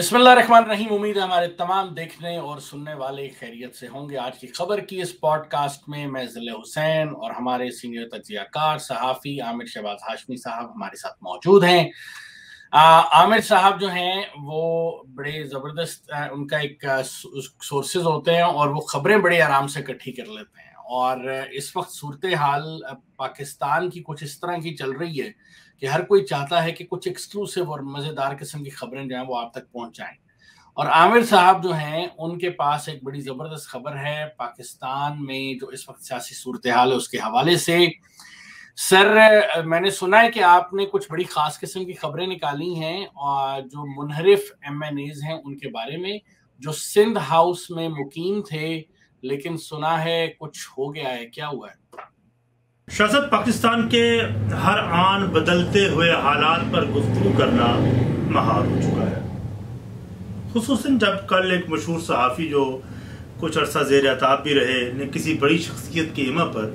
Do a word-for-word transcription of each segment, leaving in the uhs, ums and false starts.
बिस्मिल्लाहिर्रहमानिर्रहीम। उम्मीद है हमारे तमाम देखने और सुनने वाले खैरियत से होंगे। आज की खबर की इस पॉडकास्ट में मैं ज़िले हुसैन और हमारे सीनियर तजियाकार सहाफ़ी आमिर शहबाज़ हाशमी साहब हमारे साथ मौजूद हैं। आमिर साहब जो हैं वो बड़े ज़बरदस्त, उनका एक सोर्सेज होते हैं और वो खबरें बड़े आराम से इकट्ठी कर लेते हैं। और इस वक्त सूरत हाल पाकिस्तान की कुछ इस तरह की चल रही है कि हर कोई चाहता है कि कुछ एक्सक्लूसिव और मज़ेदार किस्म की खबरें जो हैं वो आप तक पहुंचाएं। और आमिर साहब जो हैं उनके पास एक बड़ी ज़बरदस्त खबर है पाकिस्तान में जो इस वक्त सियासी सूरत हाल है उसके हवाले से। सर, मैंने सुना है कि आपने कुछ बड़ी ख़ास किस्म की खबरें निकाली हैं और जो मुनहरिफ एम एन एज़ हैं उनके बारे में जो सिंध हाउस में मुकीम थे, लेकिन सुना है कुछ हो गया है, क्या हुआ है? शाहज़ाद, पाकिस्तान के हर आन बदलते हुए हालात पर गुफ्तगू करना महार हो चुका है, खुसूसन जब कल एक मशहूर सहाफ़ी जो कुछ अरसा ज़ेर अताब भी रहे ने किसी बड़ी शख्सियत की इमा पर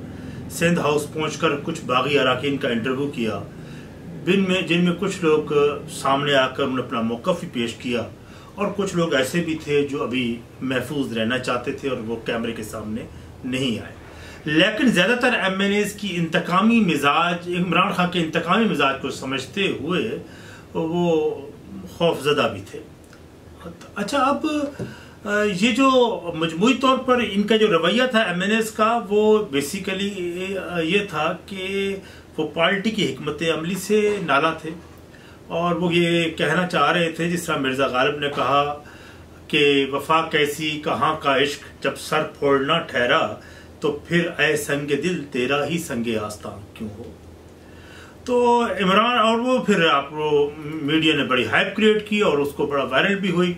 सिंध हाउस पहुंचकर कुछ बागी अरकान का इंटरव्यू किया, जिनमें जिनमें कुछ लोग सामने आकर उन्होंने अपना मौक़िफ़ भी पेश किया और कुछ लोग ऐसे भी थे जो अभी महफूज रहना चाहते थे और वो कैमरे के सामने नहीं आए। लेकिन ज़्यादातर एम एन एज़ की इंतकामी मिजाज, इमरान खान के इंतकामी मिजाज को समझते हुए वो खौफजदा भी थे। अच्छा, अब ये जो मजमूई तौर पर इनका जो रवैया था एम एन एज़ का, वो बेसिकली ये था कि वो पार्टी की हिकमत अमली से नाला थे और वो ये कहना चाह रहे थे, जिस तरह मिर्ज़ा गालिब ने कहा कि वफा कैसी कहाँ का इश्क, जब सर फोड़ना ठहरा तो फिर ऐ संगे दिल तेरा ही संगे आस्था क्यों हो। तो इमरान और वो फिर आप वो मीडिया ने बड़ी हाइप क्रिएट की और उसको बड़ा वायरल भी हुई।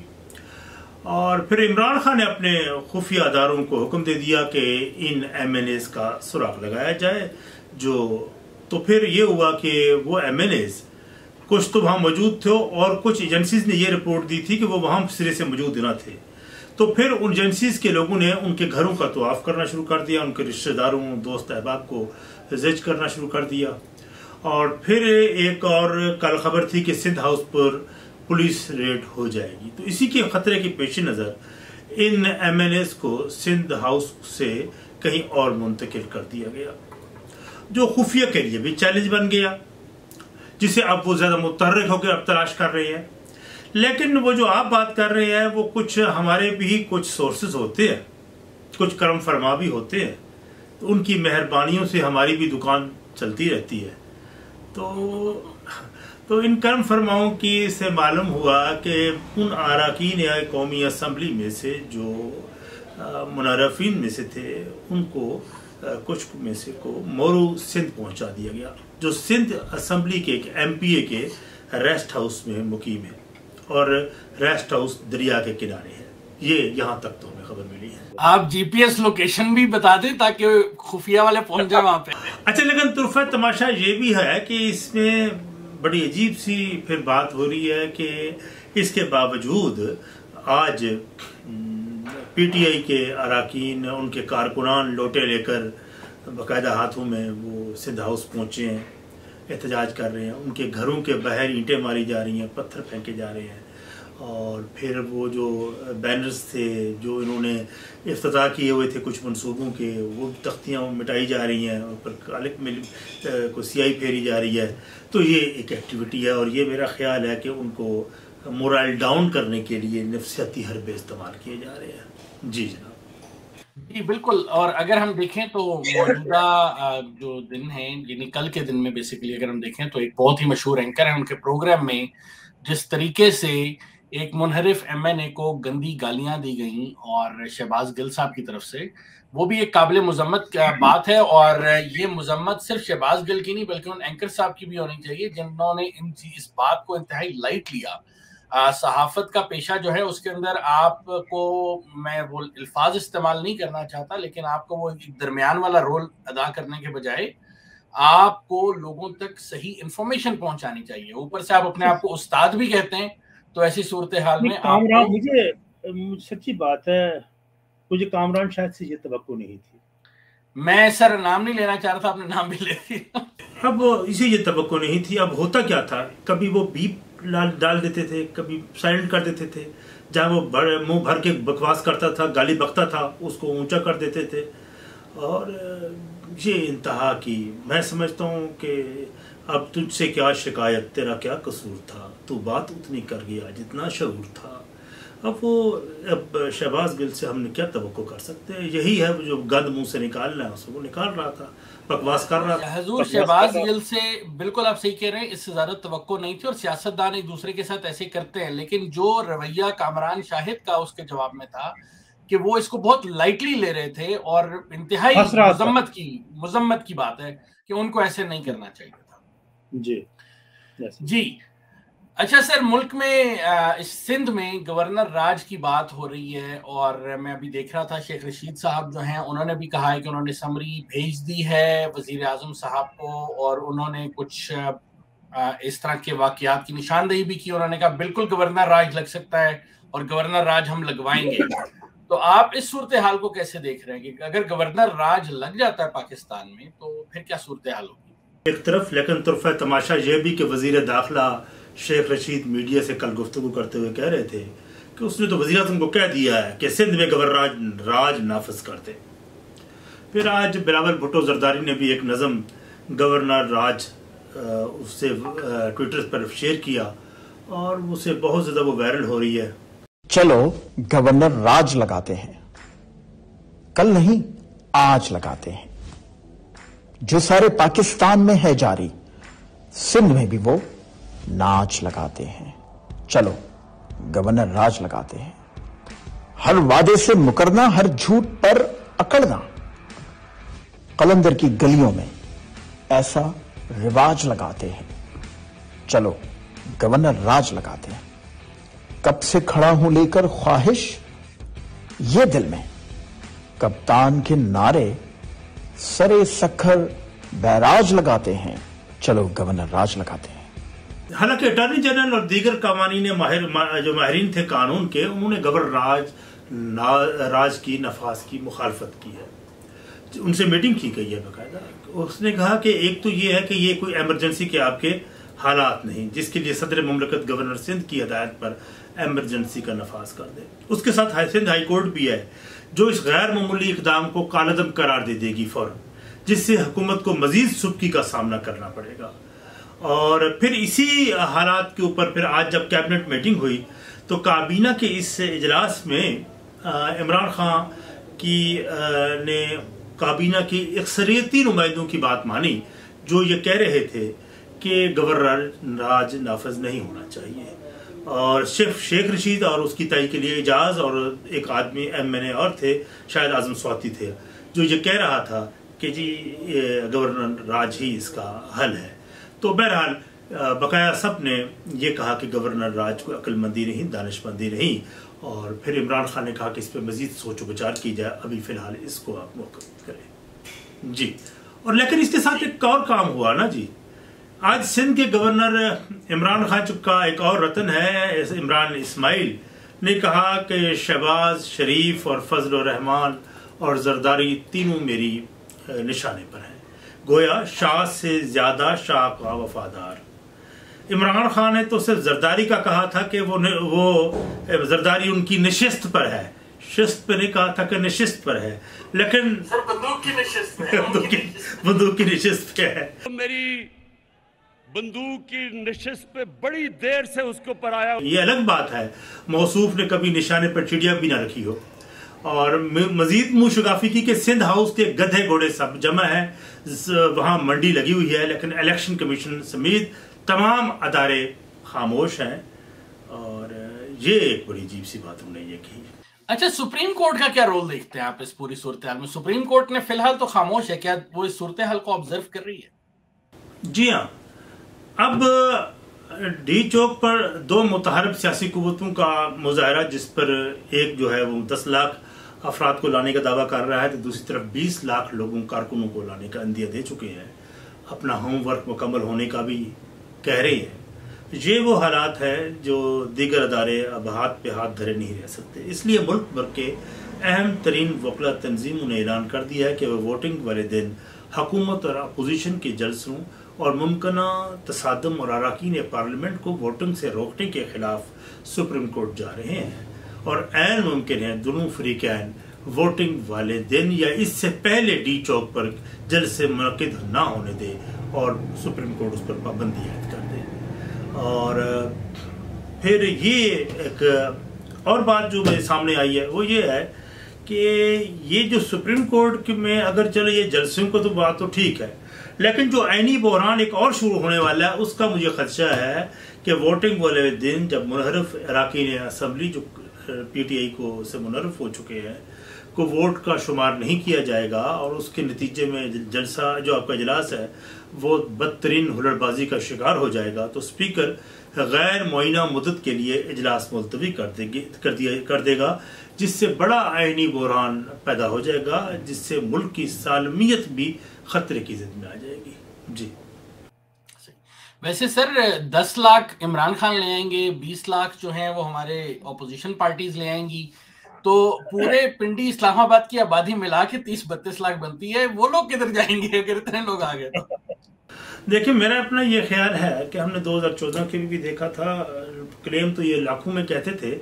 और फिर इमरान खान ने अपने खुफिया अदारों को हुक्म दे दिया कि इन एम एन एज़ का सुराग लगाया जाए। जो तो फिर ये हुआ कि वो एम एन एज़ कुछ तो वहाँ मौजूद थे और कुछ एजेंसीज़ ने ये रिपोर्ट दी थी कि वो वहाँ सिरे से मौजूद ना थे। तो फिर उन एजेंसीज़ के लोगों ने उनके घरों का तवाफ़ करना शुरू कर दिया, उनके रिश्तेदारों दोस्त अहबाब को ज़िज करना शुरू कर दिया। और फिर एक और कल खबर थी कि सिंध हाउस पर पुलिस रेड हो जाएगी। तो इसी के ख़तरे के पेश नज़र इन एम एन एज़ को सिंध हाउस से कहीं और मुंतकिल कर दिया गया, जो खुफिया के लिए भी चैलेंज बन गया, जिसे अब वो ज़्यादा मुतहर्रिक होकर अब तलाश कर रही है। लेकिन वो जो आप बात कर रहे हैं वो कुछ हमारे भी कुछ सोर्सेज होते हैं, कुछ कर्म फरमा भी होते हैं, तो उनकी मेहरबानियों से हमारी भी दुकान चलती रहती है। तो तो इन कर्म फरमाओं की से मालूम हुआ कि उन अरकान या कौमी असम्बली में से जो मुनहरफीन में से थे उनको कुछ में से को मोरू सिंध पहुंचा दिया गया, जो सिंध असम्बली के एक एम पी ए के रेस्ट हाउस में मुकीम है और रेस्ट हाउस दरिया के किनारे है। ये यहाँ तक तो हमें खबर मिली है। आप जीपीएस लोकेशन भी बता दें ताकि खुफिया वाले पहुंच जाए वहाँ पे। अच्छा, लेकिन तुरफा तमाशा ये भी है कि इसमें बड़ी अजीब सी फिर बात हो रही है कि इसके बावजूद आज पीटीआई के अरकान, उनके कारकुनान लोटे लेकर बाकायदा हाथों में वो सिंध हाउस पहुँचे हैं, एहतजाज कर रहे हैं, उनके घरों के बाहर ईंटें मारी जा रही हैं, पत्थर फेंके जा रहे हैं। और फिर वो जो बैनर्स थे जो इन्होंने इफ्तिताह किए हुए थे कुछ मंसूबों के, वो तख्तियाँ मिटाई जा रही हैं, उन पर काले मिल को सियाही फेरी जा रही है। तो ये एक एक्टिविटी है और ये मेरा ख्याल है कि उनको मोरल डाउन करने के लिए नफसियाती हरबे इस्तेमाल किए जा रहे हैं। जी जनाब, जी बिल्कुल। और अगर हम देखें तो मौजूदा जो दिन है, यानी कल के दिन में बेसिकली अगर हम देखें तो एक बहुत ही मशहूर एंकर है, उनके प्रोग्राम में जिस तरीके से एक मुनहरिफ एम एन ए को गंदी गालियां दी गईं और शहबाज़ गिल साहब की तरफ से, वो भी एक काबिल मजम्मत बात है। और ये मजम्मत सिर्फ शहबाज़ गिल की नहीं बल्कि उन एंकर साहब की भी होनी चाहिए जिन्होंने इन इस बात को इंतहाई लाइट लिया। आ, सहाफत का पेशा जो है उसके अंदर आपको, मैं वो अल्फाज इस्तेमाल नहीं करना चाहता, लेकिन आपको वो एक दरमियान वाला रोल अदा करने के बजाय आपको लोगों तक सही इंफॉर्मेशन पहुंचानी चाहिए। ऊपर से आप अपने आप को उस्ताद भी कहते हैं, तो ऐसी सूरत हाल में आपको... मुझे सच्ची बात है, मुझे कामरान शाहिद से ये तवक्को नहीं थी। मैं सर नाम नहीं लेना चाह रहा था, आपने नाम भी ले लिया। अब इसे ये तवक्को नहीं थी। अब होता क्या था, कभी वो बीप डाल देते थे, कभी साइलेंट कर देते थे, जहाँ वो भर मुँह भर के बकवास करता था, गाली बकता था, उसको ऊंचा कर देते थे। और ये इंतहा की, मैं समझता हूँ कि अब तुझसे क्या शिकायत, तेरा क्या कसूर था, तू बात उतनी कर गया जितना शऊर था। अब वो अब शहबाज़ गिल से हमने क्या तवक्को कर सकते हैं, यही है जो गंद मुंह से निकालना है उसको निकाल रहा था, बकवास कर रहा था। हुजूर शहबाज़ गिल से बिल्कुल आप सही कह रहे हैं, इससे ज़्यादा तवक्को नहीं थी और सियासतदान एक दूसरे के साथ ऐसे करते हैं। लेकिन जो रवैया कामरान शाहिद का उसके जवाब में था कि वो इसको बहुत लाइटली ले रहे थे और इंतहाई मुजम्मत की मुजम्मत की बात है कि उनको ऐसे नहीं करना चाहिए था। जी जी अच्छा सर, मुल्क में आ, सिंध में गवर्नर राज की बात हो रही है और मैं अभी देख रहा था शेख रशीद साहब जो हैं उन्होंने भी कहा है कि उन्होंने समरी भेज दी है वजीर आजम साहब को और उन्होंने कुछ आ, इस तरह के वाकयात की निशानदेही भी की। उन्होंने कहा बिल्कुल गवर्नर राज लग सकता है और गवर्नर राज हम लगवाएंगे। तो आप इस सूरत हाल को कैसे देख रहे हैं कि अगर गवर्नर राज लग जाता है पाकिस्तान में तो फिर क्या सूरत हाल होगी? एक तरफ, लेकिन तरफ तमाशा यह भी कि वजीर दाखिला शेख रशीद मीडिया से कल गुफ्तगू करते हुए कह रहे थे कि उसने तो वज़ीर आज़म को कह दिया है कि सिंध में गवर्नर राज नाफिज कर दे। फिर आज बिलावल भुट्टो ज़रदारी ने भी एक नज़म गवर्नर राज उससे ट्विटर पर शेयर किया और उसे बहुत ज़्यादा वो वायरल हो रही है। चलो गवर्नर राज लगाते हैं, कल नहीं आज लगाते हैं, जो सारे पाकिस्तान में है जारी, सिंध में भी वो नाच लगाते हैं। चलो गवर्नर राज लगाते हैं, हर वादे से मुकरना, हर झूठ पर अकड़ना, कलंदर की गलियों में ऐसा रिवाज लगाते हैं। चलो गवर्नर राज लगाते हैं। कब से खड़ा हूं लेकर ख्वाहिश ये दिल में, कप्तान के नारे सरे सखर बैराज लगाते हैं। चलो गवर्नर राज लगाते हैं। हालांकि अटॉर्नी जनरल और दीगर कानूनी माहिर जो माहरीन थे कानून के, उन्होंने गवर्नर राज राज की नफाज की मुखालफत की है, उनसे मीटिंग की गई है बाकायदा। उसने कहा कि एक तो ये है कि ये कोई एमरजेंसी के आपके हालात नहीं जिसके लिए सदर मुमलकत गवर्नर सिंध की हदायत पर एमरजेंसी का नफाज कर दे। उसके साथ हाई सिंध हाई कोर्ट भी है जो इस गैर मामूली इकदाम को कालअदम करार दे देगी फौरन, जिससे हुकूमत को मजीद सुब्की का सामना करना पड़ेगा। और फिर इसी हालात के ऊपर फिर आज जब कैबिनेट मीटिंग हुई तो काबीना के इस इजलास में इमरान खान की आ, ने काबीना की अक्सरियती नुमाइंदों की बात मानी जो ये कह रहे थे कि गवर्नर राज नाफज नहीं होना चाहिए। और सिर्फ शेख रशीद और उसकी तय के लिए एजाज और एक आदमी एम एन ए और थे, शायद आजम स्वाति थे, जो ये कह रहा था कि जी गवर्नर राज ही इसका हल है। तो बहरहाल बकाया सब ने यह कहा कि गवर्नर राज को अक्लमंदी नहीं, दानिशमंदी नहीं, और फिर इमरान खान ने कहा कि इस पर मजीद सोच विचार की जाए, अभी फ़िलहाल इसको आप मुकर्रर करें। जी, और लेकिन इसके साथ एक और काम हुआ ना जी, आज सिंध के गवर्नर इमरान खान का एक और रतन है इमरान इस्माइल ने कहा कि शहबाज़ शरीफ और फजल रहमान और जरदारी तीनों मेरी निशाने पर हैं, गोया शाह से ज्यादा शाह का वफादार। इमरान खान ने तो सिर्फ जरदारी का कहा था कि वो वो जरदारी उनकी नशिस्त पर है, शिस्त पर नहीं कहा था कि नशिस्त पर है, लेकिन सर बंदूक की नशिस्त है, बंदूक की नशिस्त क्या है? मेरी बंदूक की नशिस्त पे बड़ी देर से उसके ऊपर आया, ये अलग बात है। मौसूफ ने कभी निशाने पर चिड़िया भी ना रखी हो। और मजीद मुँह शगाफी की कि सिंध हाउस के गधे घोड़े सब जमा है, वहाँ मंडी लगी हुई है, लेकिन इलेक्शन कमीशन समेत तमाम अदारे खामोश हैं, और ये एक बड़ी अजीब सी बात उन्होंने ये की। अच्छा, सुप्रीम कोर्ट का क्या रोल देखते हैं आप इस पूरी सूरत हाल में? सुप्रीम कोर्ट ने फिलहाल तो खामोश है, क्या वो इस सूरत हाल को ऑब्जर्व कर रही है? जी हाँ, अब डी चौक पर दो मुतहरब सियासी कुव्वतों का मुजाहरा, जिस पर एक जो है वो दस लाख अफराद को लाने का दावा कर रहा है तो दूसरी तरफ बीस लाख लोगों कारकुनों को लाने का अंदिया दे चुके हैं, अपना होमवर्क मुकम्मल होने का भी कह रहे हैं। ये वो हालात है जो दीगर अदारे अब हाथ पे हाथ धरे नहीं रह सकते, इसलिए मुल्क भर के अहम तरीन वकला तंजीमों ने ऐलान कर दिया है कि वह वोटिंग वाले दिन हकूमत और अपोजिशन के जल्सों और मुमकिना तसादम और अरकान पार्लियामेंट को वोटिंग से रोकने के खिलाफ सुप्रीम कोर्ट जा रहे हैं और ऐन मुमकिन है दोनों फरीकैन वोटिंग वाले दिन या इससे पहले डी चौक पर जलसे मुनक़िद ना होने दे और सुप्रीम कोर्ट उस पर पाबंदी आयद कर दे। और फिर ये एक और बात जो मेरे सामने आई है वो ये है कि ये जो सुप्रीम कोर्ट में अगर चलो ये जलसों को तो बात तो ठीक है, लेकिन जो आइनी बहरान एक और शुरू होने वाला है उसका मुझे खदशा है कि वोटिंग वाले दिन जब मुनहरफ अरकान असम्बली जो पीटीआई को से मुनहरफ हो चुके हैं को वोट का शुमार नहीं किया जाएगा और उसके नतीजे में जलसा जो आपका इजलास है वो बदतरीन हुल्लड़बाजी का शिकार हो जाएगा। तो स्पीकर गैर मुअय्यना मुद्दत के लिए इजलास मुलतवी कर देगी कर दिया कर देगा जिससे बड़ा आइनी बहरान पैदा हो जाएगा जिससे मुल्क की सालमियत भी खतरे की जिद में आ जाएगी। जी वैसे सर दस लाख इमरान खान ले आएंगे, बीस लाख जो हैं वो हमारे ऑपोजिशन पार्टीज ले आएंगी, तो पूरे पिंडी इस्लामाबाद की आबादी मिला के तीस बत्तीस लाख बनती है, वो लोग किधर जाएंगे अगर इतने लोग आ गए तो? देखिए मेरा अपना ये ख्याल है कि हमने दो हज़ार चौदह के भी देखा था, क्लेम तो ये लाखों में कहते थे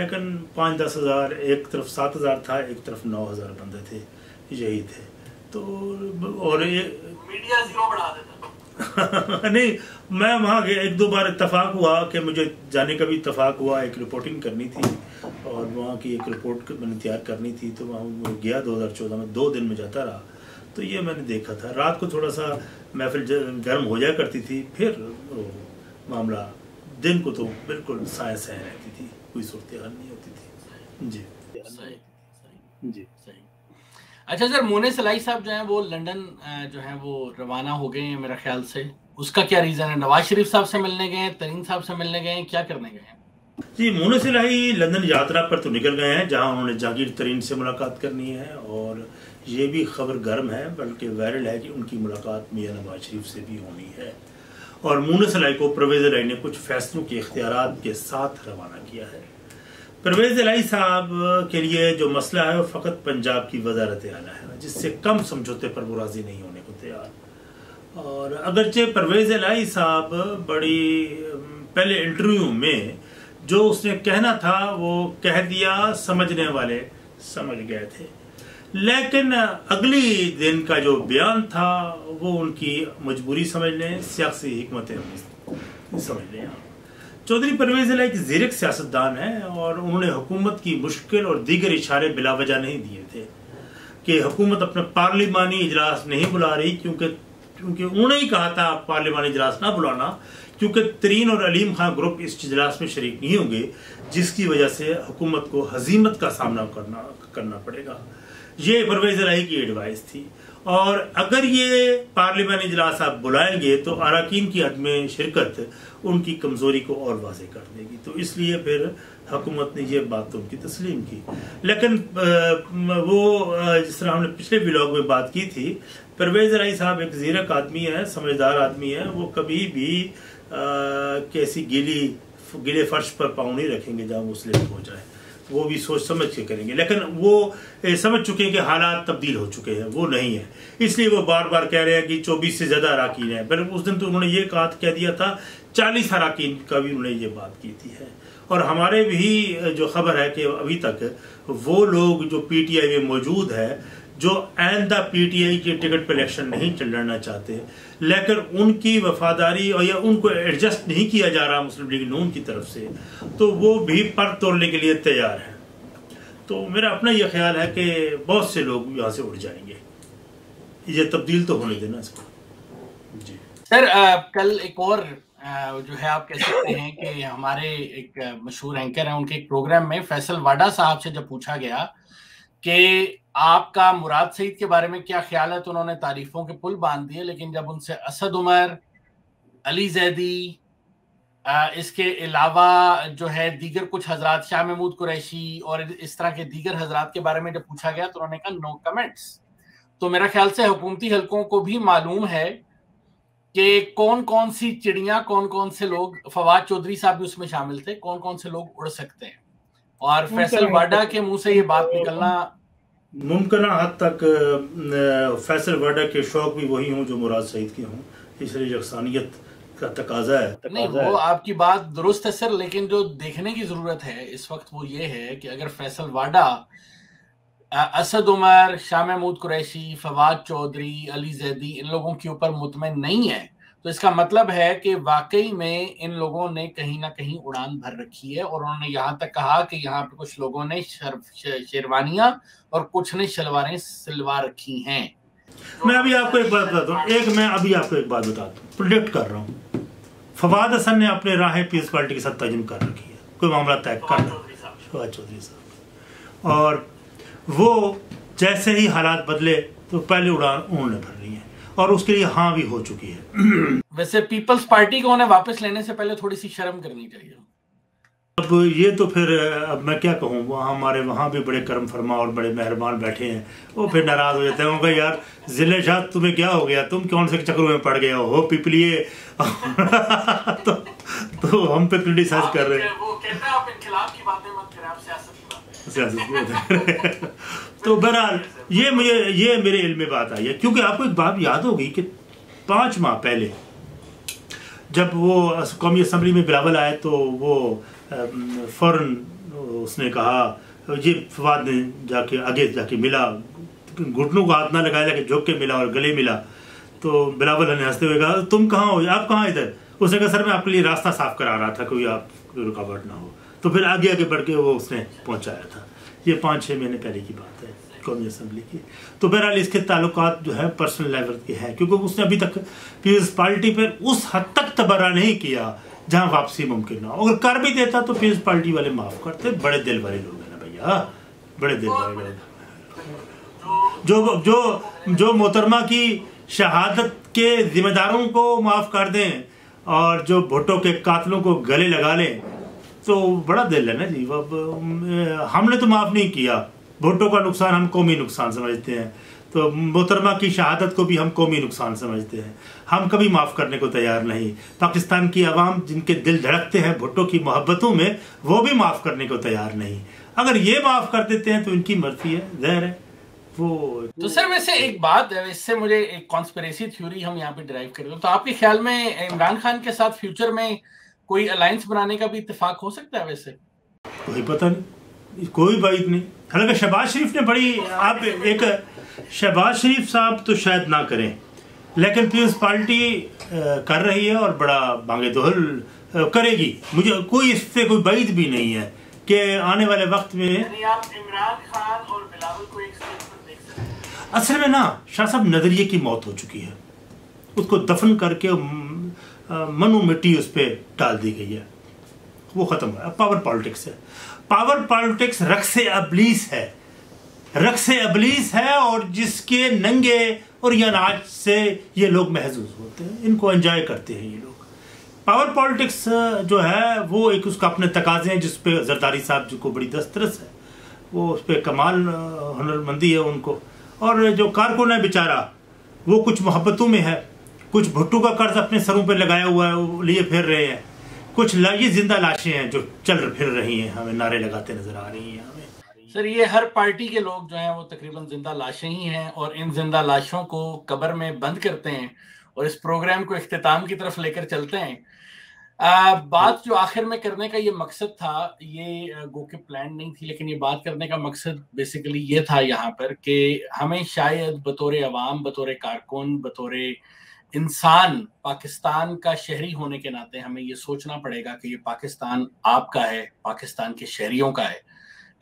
लेकिन पाँच दस हज़ार एक तरफ सात हज़ार था एक तरफ नौ हज़ार बंदे थे यही थे तो और ये मीडिया जीरो बढ़ा देता नहीं मैं वहाँ एक दो बार इत्तफाक हुआ कि मुझे जाने का भी इत्तफाक हुआ, एक रिपोर्टिंग करनी थी और वहाँ की एक रिपोर्ट मैंने तैयार करनी थी तो वहाँ गया दो हज़ार चौदह में, दो दिन में जाता रहा तो ये मैंने देखा था। रात को थोड़ा सा महफिल गर्म हो जाया करती थी, फिर मामला दिन को तो बिल्कुल साए साए रहती थी, कोई सूरत हाल नहीं होती थी। जी जी अच्छा सर मोने सलाई साहब जो हैं वो लंदन जो हैं वो रवाना हो गए हैं मेरा ख्याल से, उसका क्या रीज़न है? नवाज शरीफ साहब से मिलने गए हैं, तरीन साहब से मिलने गए हैं, क्या करने गए हैं? जी मोने सलाई लंदन यात्रा पर तो निकल गए हैं जहां उन्होंने जागीर तरीन से मुलाकात करनी है और ये भी खबर गर्म है बल्कि वायरल है कि उनकी मुलाकात मियां नवाज शरीफ से भी होनी है। और मोने सलाई को परवेज़ इलाही ने कुछ फैसलों के इख्तियारात के साथ रवाना किया है। परवेज़ इलाही साहब के लिए जो मसला है वो फ़कत पंजाब की वजारत आला है जिससे कम समझौते पर वो राज़ी नहीं होने को तैयार। और अगरचे परवेज़ इलाही साहब बड़ी पहले इंटरव्यू में जो उसने कहना था वो कह दिया, समझने वाले समझ गए थे, लेकिन अगली दिन का जो बयान था वो उनकी मजबूरी समझ लें, सियासी हिकमतें समझ लें। चौधरी परवेज़ इलाही एक ज़ीरक सियासतदान है और उन्होंने हुकूमत की मुश्किल और दीगर इशारे बिलावजा नहीं दिए थे कि हुकूमत अपना पार्लिमानी इजलास नहीं बुला रही क्योंकि क्योंकि उन्होंने ही कहा था पार्लिमानी इजलास ना बुलाना क्योंकि तरीन और अलीम खान ग्रुप इस इजलास में शरीक नहीं होंगे जिसकी वजह से हुकूमत को हजीमत का सामना करना करना पड़ेगा। ये परवेज़ इलाही की एडवाइस थी। और अगर ये पार्लियामेंट इजलास आप बुलाएंगे तो अरकान की अदम शिरकत उनकी कमज़ोरी को और वाज़ेह कर देगी, तो इसलिए फिर हुकूमत ने ये बात तो उनकी तस्लीम की। लेकिन वो जिस तरह हमने पिछले व्लॉग में बात की थी परवेज़ इलाही साहब एक ज़ीरक आदमी है, समझदार आदमी है, वो कभी भी कैसी गीली गीले फर्श पर पाँव नहीं रखेंगे जहाँ मुस्लिम हो जाए, वो भी सोच समझ के करेंगे। लेकिन वो समझ चुके हैं कि हालात तब्दील हो चुके हैं, वो नहीं है, इसलिए वो बार बार कह रहे हैं कि चौबीस से ज़्यादा अरकान हैं, पर उस दिन तो उन्होंने ये कहा कह दिया था चालीस अरकान का भी उन्होंने ये बात की थी है। और हमारे भी जो खबर है कि अभी तक वो लोग जो पी टी आई में मौजूद है जो आइंदा पी टी आई के टिकट पर इलेक्शन नहीं लड़ना चाहते लेकिन उनकी वफादारी और या उनको एडजस्ट नहीं किया जा रहा मुस्लिम लीग नून की तरफ से, तो वो भी पर तोड़ने के लिए तैयार हैं। तो मेरा अपना यह ख्याल है कि बहुत से लोग यहाँ से उड़ जाएंगे, ये तब्दील तो होने देना इसको। जी सर आ, कल एक और आ, जो है आप कह सकते हैं कि हमारे एक मशहूर एंकर हैं, उनके एक प्रोग्राम में फैसल वाड़ा साहब से जब पूछा गया कि आपका मुराद सईद के बारे में क्या ख्याल है तो उन्होंने तारीफों के पुल बांध दिए, लेकिन जब उनसे असद उमर, अली जैदी, इसके अलावा जो है दीगर कुछ हजरात शाह महमूद कुरैशी और इस तरह के दीगर हजरात के बारे में जब पूछा गया तो उन्होंने कहा नो कमेंट्स। तो मेरा ख्याल से हुकूमती हलकों को भी मालूम है कि कौन कौन सी चिड़िया, कौन कौन से लोग, फवाद चौधरी साहब भी उसमें शामिल थे, कौन कौन से लोग उड़ सकते हैं और फैसल वाड़ा के मुंह से ये बात निकलना मुमकिन हद तक फैसल वाड़ा के शौक भी वही हों जो मुराद सईद के हों, तीसरी यकसानियत का तकाजा है, तकाजा नहीं है। वो आपकी बात दुरुस्त है सर, लेकिन जो देखने की जरूरत है इस वक्त वो ये है कि अगर फैसल वाड़ा, असद उमर, शाह महमूद कुरैशी, फवाद चौधरी, अली जैदी इन लोगों के ऊपर मुतमैन नहीं है तो इसका मतलब है कि वाकई में इन लोगों ने कहीं ना कहीं उड़ान भर रखी है। और उन्होंने यहाँ तक कहा कि यहाँ पर कुछ लोगों ने शेरवानियां और कुछ ने शलवारें सिलवा रखी हैं। मैं अभी आपको एक बात बताता हूँ, एक मैं अभी आपको एक बात बताता हूँ, प्रोडिक्ट कर रहा हूँ। फवाद हसन ने अपने राहें पीस पार्टी के साथ तजम कर रखी है, कोई मामला तय कर फवाद चौधरी साहब, और वो जैसे ही हालात बदले तो पहले उड़ान उन्होंने भर रही है और उसके लिए हाँ भी हो चुकी है। वैसे पीपल्स पार्टी को उन्हें वापस लेने से पहले थोड़ी सी शर्म करनी चाहिए। अब ये तो फिर अब मैं क्या कहूँ, वहाँ हमारे वहाँ भी बड़े कर्म फरमा और बड़े मेहरबान बैठे हैं, वो फिर नाराज हो जाते हैं, उनका यार जिले शाह तुम्हें क्या हो गया, तुम कौन से चक्रों में पड़ गए हो पिपलिए तो, तो हम पे क्रिटिसाइज कर रहे हैं तो बहरहाल ये मुझे ये मेरे इल्म में बात आई है, क्योंकि आपको एक बात याद होगी कि पाँच माह पहले जब वो कौमी असम्बली में बिलावल आए तो वो फ़ौरन उसने कहा, ये फवाद ने जाके आगे जाके मिला, घुटनों को हाथ ना लगाया लेकिन झुक के मिला और गले मिला, तो बिलावल ने हंसते हुए कहा तुम कहाँ हो, आप कहाँ इधर? उसने कहा सर मैं आपके लिए रास्ता साफ करा रहा था, कोई आप रुकावट ना हो। तो फिर आगे आगे बढ़ के वो उसने पहुँचाया था। ये पाँच छः महीने पहले की बात है कौमी असम्बली की। तो बहरहाल इसके ताल्लुकात जो है पर्सनल लेवल के हैं, क्योंकि उसने अभी तक पीपल्स पार्टी पर उस हद तक तबर्रा नहीं किया जहाँ वापसी मुमकिन ना हो। अगर कर भी देता तो पीपल्स पार्टी वाले माफ करते, बड़े दिल वाले लोग हैं ना भैया, बड़े दिल वाले लोग। जो जो जो मोहतरमा की शहादत के जिम्मेदारों को माफ कर दें और जो भुट्टो के कातलों को गले लगा लें तो बड़ा दिल है ना जी। अब हमने तो माफ नहीं किया, भुट्टो का नुकसान हम कौमी नुकसान समझते हैं, तो मोहतरमा की शहादत को भी हम कौमी नुकसान समझते हैं, हम कभी माफ़ करने को तैयार नहीं। पाकिस्तान की आवाम जिनके दिल धड़कते हैं भुट्टो की मोहब्बतों में, वो भी माफ़ करने को तैयार नहीं। अगर ये माफ़ कर देते हैं तो इनकी मर्जी है, जहर है वो। तो सर वैसे एक बात, इससे मुझे एक कॉन्स्पिरेसी थ्योरी हम यहाँ पे ड्राइव कर रहे हैं, तो आपके ख्याल में इमरान खान के साथ फ्यूचर में कोई अलायंस बनाने का भी इत्तेफाक हो सकता है? वैसे कोई पता नहीं, कोई बात नहीं। हालांकि शहबाज़ शरीफ ने बड़ी, आप एक शहबाज़ शरीफ साहब तो शायद ना करें, लेकिन पीपल्स पार्टी कर रही है और बड़ा बांगे दोहल करेगी, मुझे कोई इससे कोई बैद भी नहीं है कि आने वाले वक्त में। यानी आप इमरान खान और बिलावल को एक स्टेज पर देख सकते हैं। असल में ना शाह साहब नजरिए की मौत हो चुकी है, उसको दफन करके मनु मिट्टी उस पर डाल दी गई है, वो ख़त्म है। अब पावर पॉलिटिक्स है, पावर पॉलिटिक्स रक्से अबलीस है, रक्से अबलीस है, और जिसके नंगे और ये अनाज से ये लोग महसूस होते हैं, इनको एंजॉय करते हैं ये लोग। पावर पॉलिटिक्स जो है वो एक उसका अपने तकाजे हैं, जिस पे ज़रदारी साहब जी को बड़ी दस्तरस है, वो उस पर कमाल हुनरमंदी है उनको। और जो कारकुन है बेचारा वो कुछ मोहब्बतों में है, कुछ भुट्टो का कर्ज अपने सरों पर लगाया हुआ है वो लिए फिर रहे हैं, कुछ ला, ये जिंदा लाशें हैं जो चल फिर रही हैं, हमें नारे लगाते नजर आ रही हैं हमें। सर ये हर पार्टी के लोग जो हैं वो तकरीबन जिंदा लाशें ही हैं, और इन जिंदा लाशों को कब्र में बंद करते हैं और इस प्रोग्राम को इख्तिताम की तरफ लेकर चलते हैं। आ, बात जो आखिर में करने का ये मकसद था, ये गो के प्लान नहीं थी, लेकिन ये बात करने का मकसद बेसिकली ये था यहाँ पर कि हमें शायद बतौर आवाम, बतौर कारकुन, बतौर इंसान, पाकिस्तान का शहरी होने के नाते हमें ये सोचना पड़ेगा कि ये पाकिस्तान आपका है, पाकिस्तान के शहरियों का है,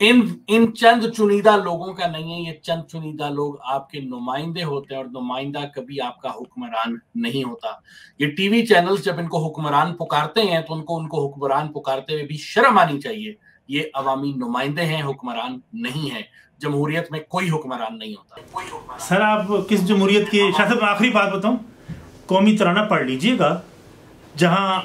इन इन चंद चुनिंदा लोगों का नहीं है। ये चंद चुनिंदा लोग आपके नुमाइंदे होते हैं और नुमाइंदा कभी आपका हुक्मरान नहीं होता। ये टीवी चैनल्स जब इनको हुक्मरान पुकारते हैं तो उनको उनको हुक्मरान पुकारते हुए भी शर्म आनी चाहिए। ये अवामी नुमाइंदे हैं, हुक्मरान नहीं है। जमहूरियत में कोई हुक्मरान नहीं होता। सर आप किस जमहूरियत की, शायद मैं आखिरी बात बताऊँ, कौमी तराना पढ़ लीजिएगा, जहाँ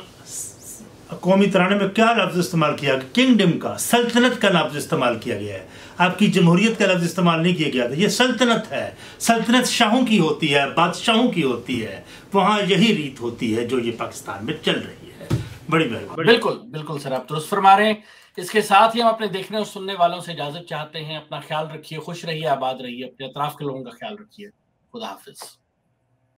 कौमी तराने में क्या लफ्ज़ इस्तेमाल किया गया, किंगडम का, सल्तनत का लफ्ज़ इस्तेमाल किया गया है, आपकी जमहूरियत का लफ्ज़ इस्तेमाल नहीं किया गया था। ये सल्तनत है, सल्तनत शाहों की होती है, बादशाहों की होती है, वहाँ यही रीत होती है जो ये पाकिस्तान में चल रही है। बड़ी मेहरबानी। बिल्कुल बिल्कुल सर, आप दुरुस्त फरमा रहे हैं। इसके साथ ही हम अपने देखने और सुनने वालों से इजाज़त चाहते हैं। अपना ख्याल रखिए, खुश रहिए, आबाद रहिए, अपने अतराफ़ के लोगों का ख्याल रखिए। खुदा हाफिज़।